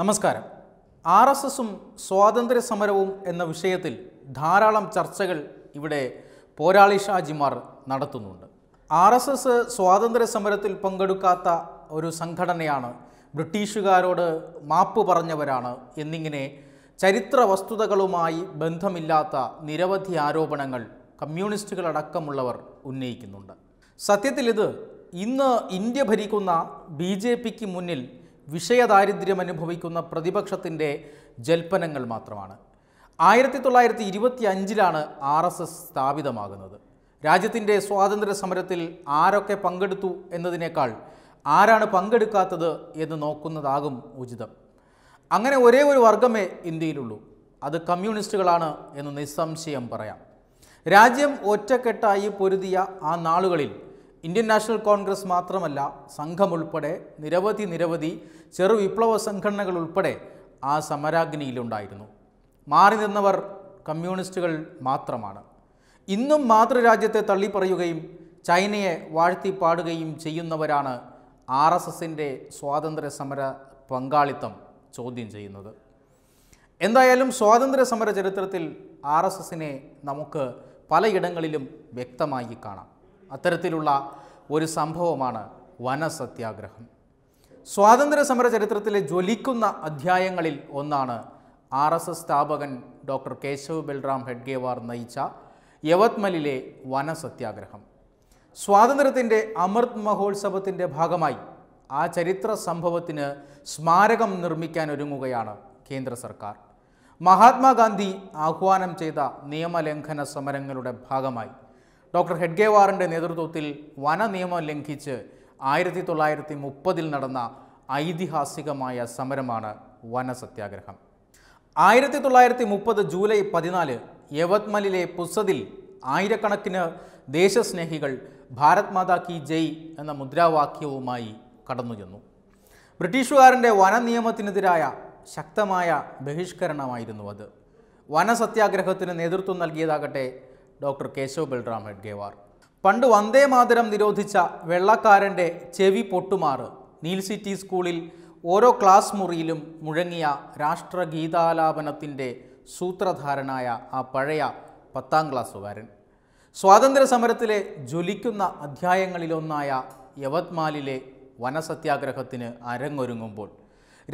നമസ്കാരം ആർഎസ്എസും സ്വാതന്ത്ര്യ സമരവും എന്ന വിഷയത്തിൽ ധാരാളം ചർച്ചകൾ ഇവിടെ പോരാളി ഷാജിമാർ നടത്തുന്നുണ്ട് ആർഎസ്എസ് സ്വാതന്ത്ര്യ സമരത്തിൽ പങ്കെടുക്കാത്ത ഒരു സംഘടനയാണ് ബ്രിട്ടീഷുകാരോട് മാപ്പ് പറഞ്ഞവരാണ് എന്നിങ്ങനെ ചരിത്ര വസ്തുതകളുമായി ബന്ധമില്ലാത്ത നിരവധി ആരോപണങ്ങൾ കമ്മ്യൂണിസ്റ്റുകൾ അടക്കമുള്ളവർ ഉന്നയിക്കുന്നുണ്ട് സത്യത്തിൽ ഇത് ഇന്ന് ഇന്ത്യ ഭരിക്കുന്ന ബിജെപിക്ക് മുന്നിൽ വിഷയദാരിദ്ര്യം അനുഭവിക്കുന്ന പ്രതിപക്ഷത്തിന്റെ ജൽപ്പനങ്ങൾ മാത്രമാണ് 1925-ലാണ് ആർഎസ്എസ് സ്ഥാപിതമാകുന്നത് രാജ്യത്തിന്റെ സ്വാതന്ത്ര്യ സമരത്തിൽ ആരൊക്കെ പങ്കെടുത്തു എന്നതിനേക്കാൾ ആരാണ് പങ്കെടുക്കാത്തത് എന്ന് നോക്കുന്നതാകും ഉചിതം അങ്ങനെ ഒരേ ഒരു വർഗ്ഗമേ ഇന്ത്യയിലുള്ളൂ അത് കമ്മ്യൂണിസ്റ്റുകളാണ് എന്ന് നിസ്സംശയം പറയാം രാജ്യം ഒറ്റക്കെട്ടായി പൊരുതിയ ആ നാളുകളിൽ ഇന്ത്യൻ നാഷണൽ കോൺഗ്രസ് മാത്രമല്ല സംഘം ഉൾപ്പെടെ നിരവധി ചെറു വിപ്ലവ സംഘടനകൾ ഉൾപ്പെടെ ആ സമരാഗ്നിയിലുണ്ടായിരുന്നു മാറി നിന്നവർ കമ്മ്യൂണിസ്റ്റുകൾ മാത്രമാണ് ഇന്നും മാതൃരാജ്യത്തെ തള്ളിപ്പറയുകയും ചൈനയെ വാഴ്ത്തി പാടുകയും ചെയ്യുന്നവരാണ് ആർഎസ്എസിൻ്റെ സ്വാതന്ത്ര്യ സമര പങ്കാളിത്തം ചോദ്യം ചെയ്യുന്നത് എന്തായാലും സ്വാതന്ത്ര്യ സമര ചരിത്രത്തിൽ ആർഎസ്എസിനെ നമുക്ക് പലയിടങ്ങളിലും വ്യക്തമായി കാണാം അത്തരത്തിലുള്ള ഒരു സംഭവമാണ് വനസത്യാഗ്രഹം സ്വാതന്ത്ര്യ സമര ചരിത്രത്തിലെ ജ്വലിക്കുന്ന അധ്യായങ്ങളിൽ ഒന്നാണ് ആർഎസ്എസ് സ്ഥാപകൻ ഡോക്ടർ കേശവ ബലിറാം ഹെഡ്ഗേവാർ നയിച്ച യവത്മലിലെ വനസത്യാഗ്രഹം സ്വാതന്ത്ര്യത്തിൻ്റെ അമൃത് മഹോത്സവത്തിൻ്റെ ഭാഗമായി ആ ചരിത്ര സംഭവത്തിന് സ്മാരകം നിർമ്മിക്കാൻ ഒരുങ്ങുകയാണ് കേന്ദ്ര സർക്കാർ മഹാത്മാ ഗാന്ധി ആഹ്വാനം ചെയ്ത നിയമലംഘന സമരങ്ങളുടെ ഭാഗമായി ഡോക്ടർ ഹെഡ്ഗേവാറിൻ്റെ നേതൃത്വത്തിൽ വന നിയമം ലംഘിച്ച് 1930-ൽ നടന്ന ഐതിഹാസികമായ സമരമാണ് വനസത്യാഗ്രഹം 1930 ജൂലൈ 14 യവത്മലിലെ പുസദിൽ ആയിരക്കണക്കിന് ദേശസ്നേഹികൾ ഭാരത് മാതാ കി ജയ് എന്ന മുദ്രാവാക്യവുമായി കടന്നു ചെന്നു ബ്രിട്ടീഷുകാരൻ്റെ വന നിയമത്തിനെതിരായ ശക്തമായ ബഹിഷ്കരണമായിരുന്നു അത് വനസത്യാഗ്രഹത്തിന് നേതൃത്വം നൽകിയതാകട്ടെ ഡോക്ടർ കേശവ് ബലിറാം ഹെഡ്ഗേവാർ പണ്ട് വന്ദേ മാതരം നിരോധിച്ച വെള്ളക്കാരൻ്റെ ചെവി പൊട്ടുമാറ് നീൽ സിറ്റി സ്കൂളിൽ ഓരോ ക്ലാസ് മുറിയിലും മുഴങ്ങിയ രാഷ്ട്രഗീതാലാപനത്തിൻ്റെ സൂത്രധാരനായ ആ പഴയ 10ാം ക്ലാസ്സുകാരൻ സ്വാതന്ത്ര്യ സമരത്തിലെ ജ്വലിക്കുന്ന അധ്യായങ്ങളിലൊന്നായ യവത്മാലിലെ വനസത്യാഗ്രഹത്തിന് അരങ്ങൊരുങ്ങുമ്പോൾ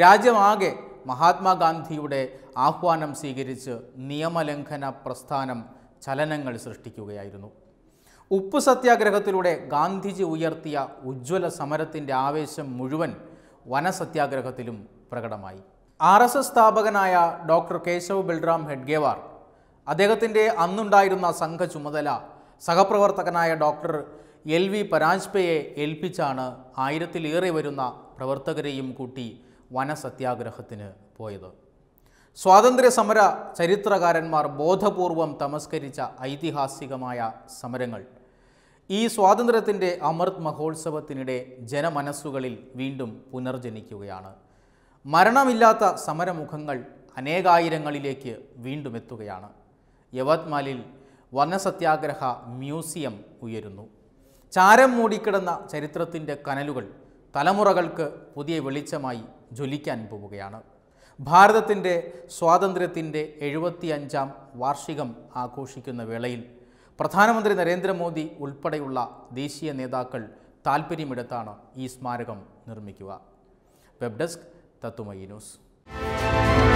രാജ്യമാകെ മഹാത്മാഗാന്ധിയുടെ ആഹ്വാനം സ്വീകരിച്ച് നിയമലംഘന പ്രസ്ഥാനം ചലനങ്ങൾ സൃഷ്ടിക്കുകയായിരുന്നു ഉപ്പ് സത്യാഗ്രഹത്തിലൂടെ ഗാന്ധിജി ഉയർത്തിയ ഉജ്ജ്വല സമരത്തിൻ്റെ ആവേശം മുഴുവൻ വനസത്യാഗ്രഹത്തിലും പ്രകടമായി ആർഎസ്എസ് സ്ഥാപകനായ ഡോക്ടർ കേശവ് ബലിറാം ഹെഡ്ഗേവാർ അദ്ദേഹത്തിൻ്റെ അന്നുണ്ടായിരുന്ന സംഘ ചുമതല സഹപ്രവർത്തകനായ ഡോക്ടർ LV പരാജ്പേയെ ഏൽപ്പിച്ചാണ് 1000-ലേറെ വരുന്ന പ്രവർത്തകരെയും കൂട്ടി വനസത്യാഗ്രഹത്തിന് പോയത് സ്വാതന്ത്ര്യ സമര ചരിത്രകാരന്മാർ ബോധപൂർവം തമസ്കരിച്ച ഐതിഹാസികമായ സമരങ്ങൾ ഈ സ്വാതന്ത്ര്യത്തിൻ്റെ അമൃത് മഹോത്സവത്തിനിടെ ജനമനസ്സുകളിൽ വീണ്ടും പുനർജനിക്കുകയാണ് മരണമില്ലാത്ത സമരമുഖങ്ങൾ അനേകായിരങ്ങളിലേക്ക് വീണ്ടും എത്തുകയാണ് യവത്മാലിൽ വനസത്യാഗ്രഹ മ്യൂസിയം ഉയരുന്നു ചാരം മൂടിക്കിടന്ന ചരിത്രത്തിൻ്റെ കനലുകൾ തലമുറകൾക്ക് പുതിയ വെളിച്ചമായി ജ്വലിക്കാൻ പോവുകയാണ് ഭാരതത്തിൻ്റെ സ്വാതന്ത്ര്യത്തിൻ്റെ 75-ാം വാർഷികം ആഘോഷിക്കുന്ന വേളയിൽ പ്രധാനമന്ത്രി നരേന്ദ്ര മോദി ഉൾപ്പെടെയുള്ള ദേശീയ നേതാക്കൾ താൽപ്പര്യമെടുത്താണ് ഈ സ്മാരകം നിർമ്മിക്കുക വെബ് ഡെസ്ക് തത്തുമൈ ന്യൂസ്